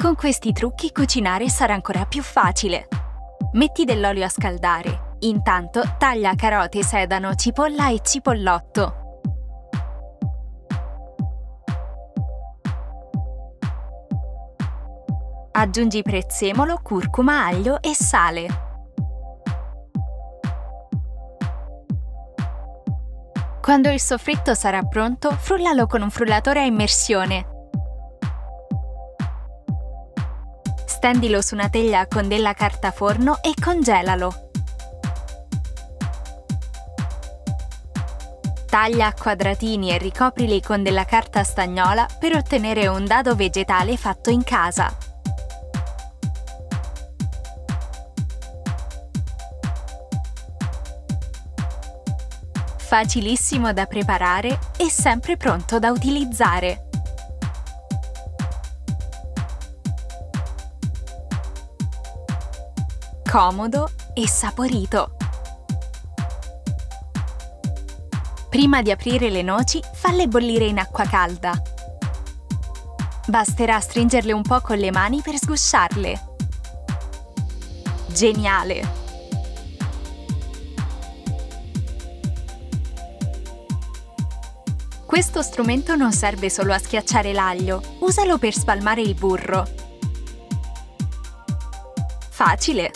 Con questi trucchi cucinare sarà ancora più facile! Metti dell'olio a scaldare. Intanto taglia carote, sedano, cipolla e cipollotto. Aggiungi prezzemolo, curcuma, aglio e sale. Quando il soffritto sarà pronto, frullalo con un frullatore a immersione. Stendilo su una teglia con della carta forno e congelalo. Taglia a quadratini e ricoprili con della carta stagnola per ottenere un dado vegetale fatto in casa. Facilissimo da preparare e sempre pronto da utilizzare! Comodo e saporito! Prima di aprire le noci, falle bollire in acqua calda. Basterà stringerle un po' con le mani per sgusciarle. Geniale! Questo strumento non serve solo a schiacciare l'aglio, usalo per spalmare il burro. Facile!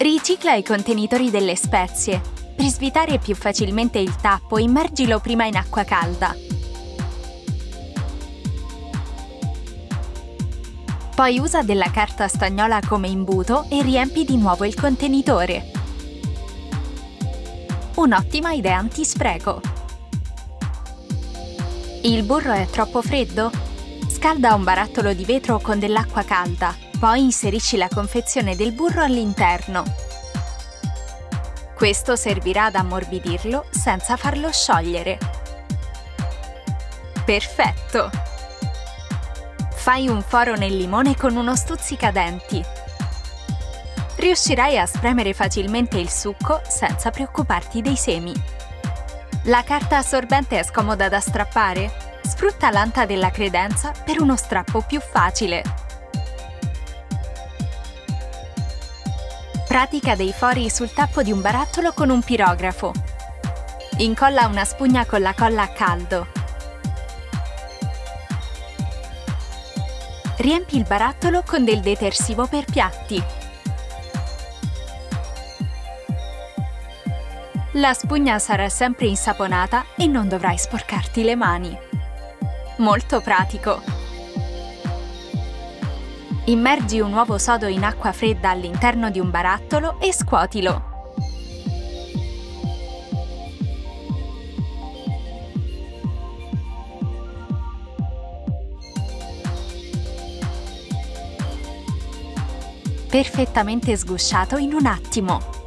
Ricicla i contenitori delle spezie. Per svitare più facilmente il tappo, immergilo prima in acqua calda. Poi usa della carta stagnola come imbuto e riempi di nuovo il contenitore. Un'ottima idea antispreco! Il burro è troppo freddo? Scalda un barattolo di vetro con dell'acqua calda, poi inserisci la confezione del burro all'interno. Questo servirà ad ammorbidirlo senza farlo sciogliere. Perfetto! Fai un foro nel limone con uno stuzzicadenti. Riuscirai a spremere facilmente il succo senza preoccuparti dei semi. La carta assorbente è scomoda da strappare? Sfrutta l'anta della credenza per uno strappo più facile. Pratica dei fori sul tappo di un barattolo con un pirografo. Incolla una spugna con la colla a caldo. Riempi il barattolo con del detersivo per piatti. La spugna sarà sempre insaponata e non dovrai sporcarti le mani. Molto pratico! Immergi un uovo sodo in acqua fredda all'interno di un barattolo e scuotilo. Perfettamente sgusciato in un attimo!